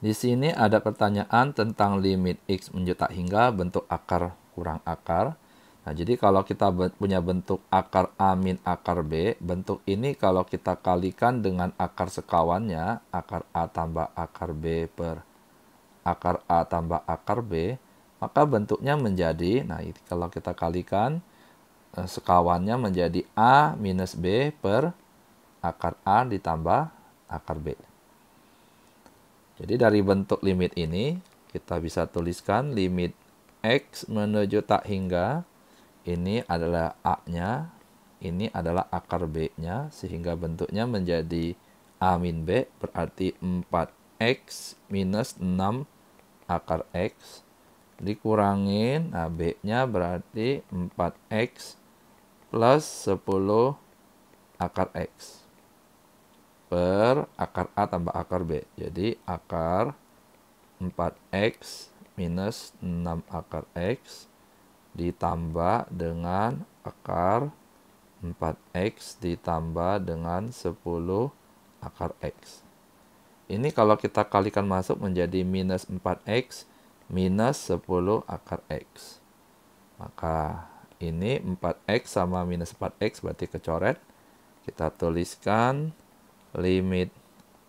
Di sini ada pertanyaan tentang limit X mencetak hingga bentuk akar kurang akar. Nah, jadi kalau kita punya bentuk akar A min akar B, bentuk ini kalau kita kalikan dengan akar sekawannya, akar A tambah akar B per akar A tambah akar B, maka bentuknya menjadi, nah kalau kita kalikan, sekawannya menjadi A minus B per akar A ditambah akar B. Jadi dari bentuk limit ini, kita bisa tuliskan limit X menuju tak hingga, ini adalah A-nya, ini adalah akar B-nya, sehingga bentuknya menjadi A min B, berarti 4X minus 6 akar X, dikurangin, nah B-nya berarti 4X plus 10 akar X, per akar A tambah akar B. Jadi akar 4X minus 6 akar X ditambah dengan akar 4X ditambah dengan 10 akar X. Ini kalau kita kalikan masuk menjadi minus 4X minus 10 akar X. Maka ini 4X sama minus 4X berarti kecoret. Kita tuliskan limit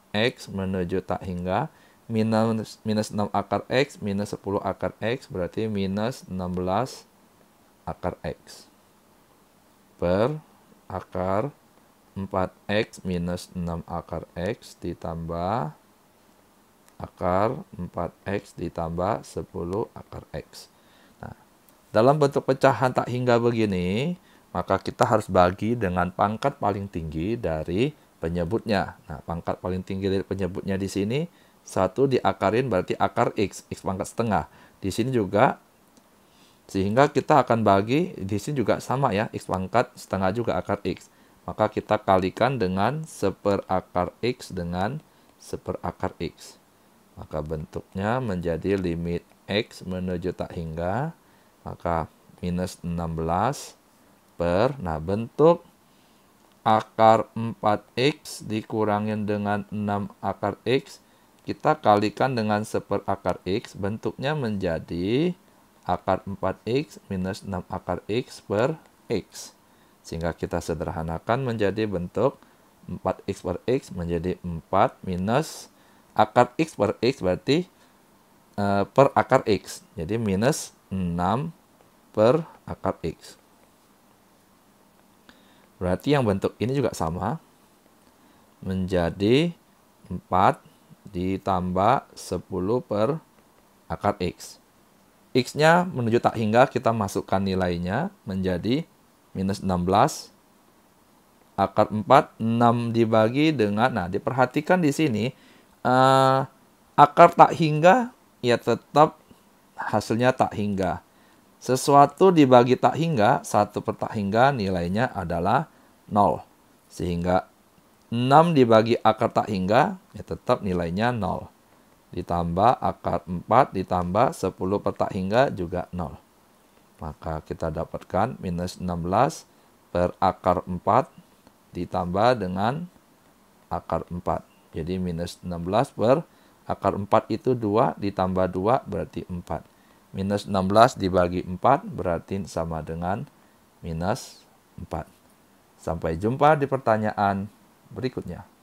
X menuju tak hingga minus 6 akar X minus 10 akar X berarti minus 16 akar X per akar 4X minus 6 akar X ditambah akar 4X ditambah 10 akar X. Nah, dalam bentuk pecahan tak hingga begini, maka kita harus bagi dengan pangkat paling tinggi dari penyebutnya. Nah, pangkat paling tinggi dari penyebutnya di sini 1 diakarin berarti akar X, X pangkat setengah. Di sini juga sehingga kita akan bagi di sini juga sama ya, X pangkat setengah juga akar X. Maka kita kalikan dengan seper akar X dengan seper akar X. Maka bentuknya menjadi limit X menuju tak hingga, maka minus 16 per, nah bentuk akar 4X dikurangin dengan 6 akar X, kita kalikan dengan seper akar X, bentuknya menjadi akar 4X minus 6 akar X per X. Sehingga kita sederhanakan menjadi bentuk 4X per X menjadi 4 minus akar X per X berarti per akar X. Jadi minus 6 per akar X. Berarti yang bentuk ini juga sama, menjadi 4 ditambah 10 per akar X. X-nya menuju tak hingga, kita masukkan nilainya menjadi minus 16 akar 4, 6 dibagi dengan, nah diperhatikan di sini, akar tak hingga, ya tetap hasilnya tak hingga. Sesuatu dibagi tak hingga, 1 per tak hingga nilainya adalah 0. Sehingga 6 dibagi akar tak hingga, ya tetap nilainya 0. Ditambah akar 4, ditambah 10 per tak hingga juga 0. Maka kita dapatkan minus 16 per akar 4 ditambah dengan akar 4. Jadi minus 16 per akar 4 itu 2, ditambah 2 berarti 4. Minus 16 dibagi 4 berarti sama dengan minus 4. Sampai jumpa di pertanyaan berikutnya.